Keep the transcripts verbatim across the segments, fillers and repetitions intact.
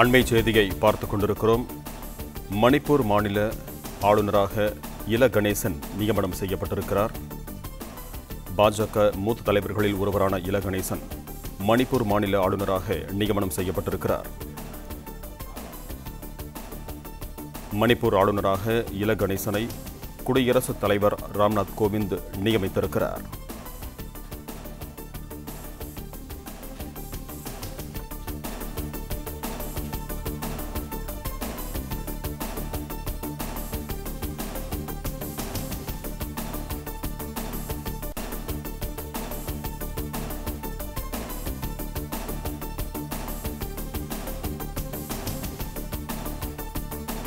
அண்மை செய்தியை பார்த்துக் கொண்டிருக்கிறோம். மணிப்பூர் மாநில ஆளுநராக இல. கணேசன் நியமனம் செய்யப்பட்டிருக்கிறார். பாஜக மூத்த தலைவர்களில் ஒருவரான இல. கணேசன் மணிப்பூர் மாநில ஆளுநராக நியமனம் செய்யப்பட்டிருக்கிறார். மணிப்பூர் ஆளுநராக இல. கணேசனை குடியரசுத் தலைவர் ராம்நாத் கோவிந்த் நியமித்திருக்கிறார்.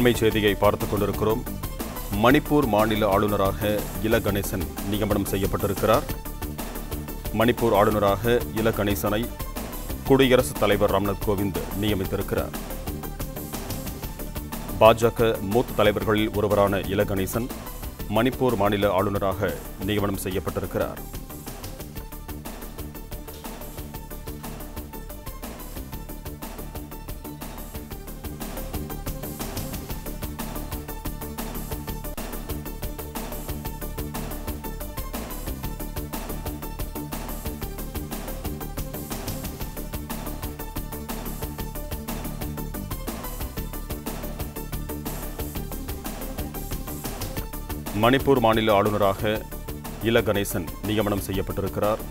அண்மை செய்தியை பார்த்துக் கொண்டிருக்கிறோம். மணிப்பூர் மாநில ஆளுநராக இல. கணேசன் நியமனம் செய்யப்பட்டிருக்கிறார். மணிப்பூர் ஆளுநராக இல. கணேசனை குடியரசுத் தலைவர் ராம்நாத் கோவிந்த் நியமித்திருக்கிறார். பாஜக மூத்த தலைவர்களில் ஒருவரான இல. கணேசன் மணிப்பூர் மாநில ஆளுநராக நியமனம் செய்யப்பட்டிருக்கிறார். மணிப்பூர் மாநில ஆளுநராக இல. கணேசன் நியமனம் செய்யப்பட்டிருக்கிறார்.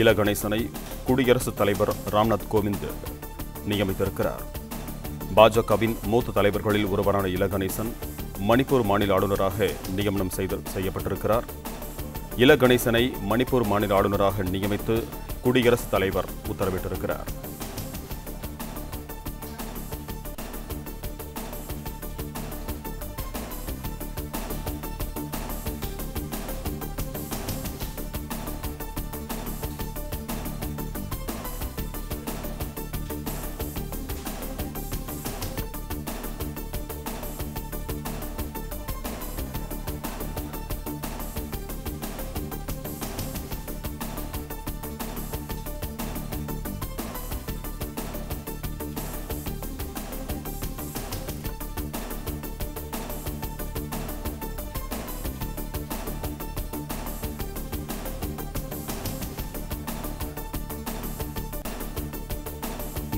இல. கணேசனை குடியரசுத் தலைவர் ராம்நாத் கோவிந்த் நியமித்திருக்கிறார். பாஜகவின் மூத்த தலைவர்களில் ஒருவரான இல. கணேசன் மணிப்பூர் மாநில ஆளுநராக நியமனம் செய்யப்பட்டிருக்கிறார். இல. கணேசனை மணிப்பூர் மாநில ஆளுநராக நியமித்து குடியரசுத் தலைவர் உத்தரவிட்டிருக்கிறார்.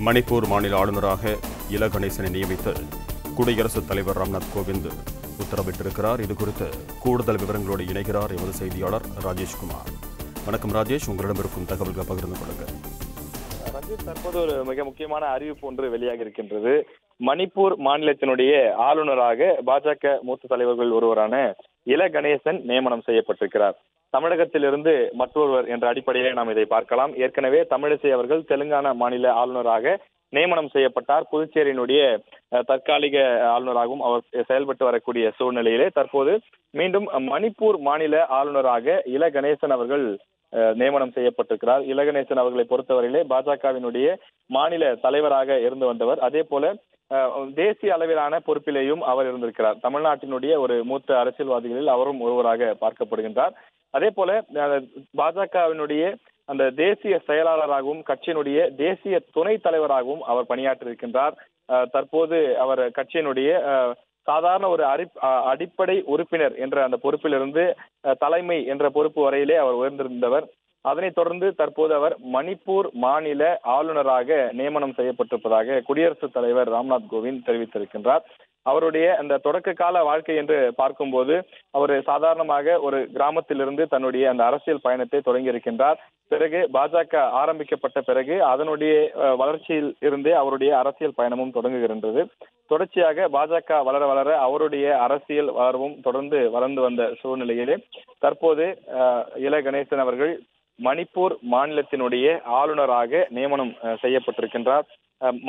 மணிப்பூர் மாநில ஆளுநராக இல. கணேசனை நியமித்து குடியரசுத் தலைவர் ராம்நாத் கோவிந்த் உத்தரவிட்டிருக்கிறார். இதுகுறித்து கூடுதல் விவரங்களோடு இணைகிறார் எமது செய்தியாளர் ராஜேஷ் குமார். வணக்கம் ராஜேஷ், உங்களிடம் இருக்கும் தகவல்கள் பகிர்ந்து கொள்ளுங்கள். ராஜேஷ், தற்போது ஒரு மிக முக்கியமான அறிவிப்பு ஒன்று வெளியாக இருக்கின்றது. மணிப்பூர் மாநிலத்தினுடைய ஆளுநராக பாஜக மூத்த தலைவர்கள் ஒருவரான இல. கணேசன் நியமனம் செய்யப்பட்டிருக்கிறார். தமிழகத்திலிருந்து மற்றொருவர் என்ற அடிப்படையிலே நாம் இதை பார்க்கலாம். ஏற்கனவே தமிழிசை அவர்கள் தெலுங்கானா மாநில ஆளுநராக நியமனம் செய்யப்பட்டார். புதுச்சேரியினுடைய தற்காலிக ஆளுநராகவும் அவர் செயல்பட்டு வரக்கூடிய சூழ்நிலையிலே தற்போது மீண்டும் மணிப்பூர் மாநில ஆளுநராக இல. கணேசன் அவர்கள் நியமனம் செய்யப்பட்டிருக்கிறார். இல. கணேசன் அவர்களை பொறுத்தவரையிலே பாஜகவினுடைய மாநில தலைவராக இருந்து வந்தவர். அதே போல தேசிய அளவிலான பொறுப்பிலேயும் அவர் இருந்திருக்கிறார். தமிழ்நாட்டினுடைய ஒரு மூத்த அரசியல்வாதிகளில் அவரும் ஒருவராக பார்க்கப்படுகின்றார். அதே போல பாஜகவினுடைய அந்த தேசிய செயலாளராகவும் கட்சியினுடைய தேசிய துணைத் தலைவராகவும் அவர் பணியாற்றியிருக்கின்றார். தற்போது அவர் கட்சியினுடைய சாதாரண ஒரு அடி அடிப்படை உறுப்பினர் என்ற அந்த பொறுப்பிலிருந்து தலைமை என்ற பொறுப்பு வரையிலே அவர் உயர்ந்திருந்தவர். அதனைத் தொடர்ந்து தற்போது அவர் மணிப்பூர் மாநில ஆளுநராக நியமனம் செய்யப்பட்டிருப்பதாக குடியரசுத் தலைவர் ராம்நாத் கோவிந்த் தெரிவித்திருக்கின்றார். அவருடைய அந்த தொடக்க கால வாழ்க்கை என்று பார்க்கும்போது அவர் சாதாரணமாக ஒரு கிராமத்திலிருந்து தன்னுடைய அந்த அரசியல் பயணத்தை தொடங்கியிருக்கின்றார். பிறகு பாஜக ஆரம்பிக்கப்பட்ட பிறகு அதனுடைய வளர்ச்சியில் இருந்தே அவருடைய அரசியல் பயணமும் தொடங்குகின்றது. தொடர்ச்சியாக பாஜக வளர வளர அவருடைய அரசியல் வளர்வும் தொடர்ந்து வளர்ந்து வந்த சூழ்நிலையிலே தற்போது இல. கணேசன் அவர்கள் மணிப்பூர் மாநிலத்தினுடைய ஆளுநராக நியமனம் செய்யப்பட்டிருக்கின்றார்.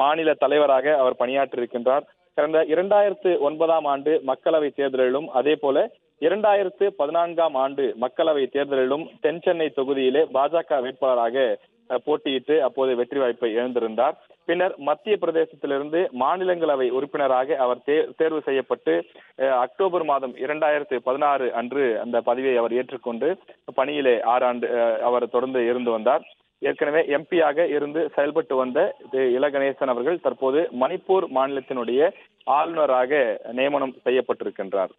மாநில தலைவராக அவர் பணியாற்றியிருக்கின்றார். கடந்த இரண்டாயிரத்து ஒன்பதாம் ஆண்டு மக்களவை தேர்தலிலும் அதே போல இரண்டாயிரத்து பதினான்காம் ஆண்டு மக்களவை தேர்தலிலும் தென் சென்னை தொகுதியிலே பாஜக வேட்பாளராக போட்டியிட்டு அப்போது வெற்றி வாய்ப்பை இழந்திருந்தார். பின்னர் மத்திய பிரதேசத்திலிருந்து மாநிலங்களவை உறுப்பினராக அவர் தேர்வு செய்யப்பட்டு அக்டோபர் மாதம் இரண்டாயிரத்து பதினாறு அன்று அந்த பதவியை அவர் ஏற்றுக்கொண்டு பணியிலே ஆறு ஆண்டு அவர் தொடர்ந்து இருந்து வந்தார். ஏற்கனவே எம்பியாக இருந்து செயல்பட்டு வந்த இல. கணேசன் அவர்கள் தற்போது மணிப்பூர் மாநிலத்தினுடைய ஆளுநராக நியமனம் செய்யப்பட்டிருக்கின்றார்.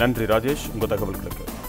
நன்றி ராஜேஷ், உங்கள் தகவல்களுக்கு.